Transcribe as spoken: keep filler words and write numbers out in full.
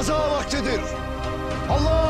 Kaza vaktidir. Allah!